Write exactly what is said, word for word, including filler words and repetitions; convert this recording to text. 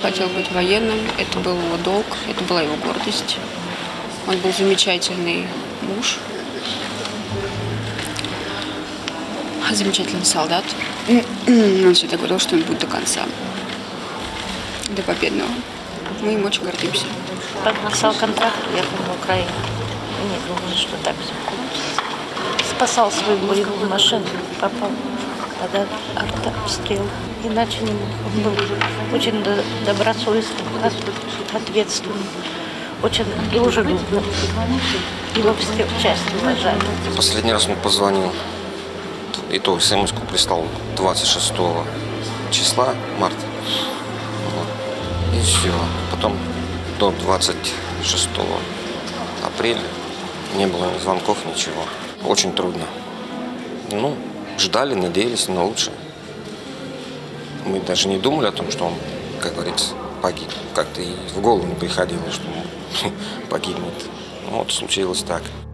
Хотел быть военным, это был его долг, это была его гордость. Он был замечательный муж, замечательный солдат. Он всегда говорил, что он будет до конца, до победного. Мы им очень гордимся. Подписал контракт, уехал в Украину. И не думал, что так все получится. Спасал свою боевую машину, попал под артобстрел. Иначе не мог. Он был очень добросовестным, ответственным, очень дружелюбным. Его все часто уважали. Последний раз он позвонил, и то в смс-ку прислал двадцать шестого числа марта. Вот. И все. Потом до двадцать шестого апреля не было ни звонков, ничего. Очень трудно. Ну, ждали, надеялись на лучшее. Мы даже не думали о том, что он, как говорится, погиб. Как-то и в голову не приходило, что он погибнет. Вот случилось так.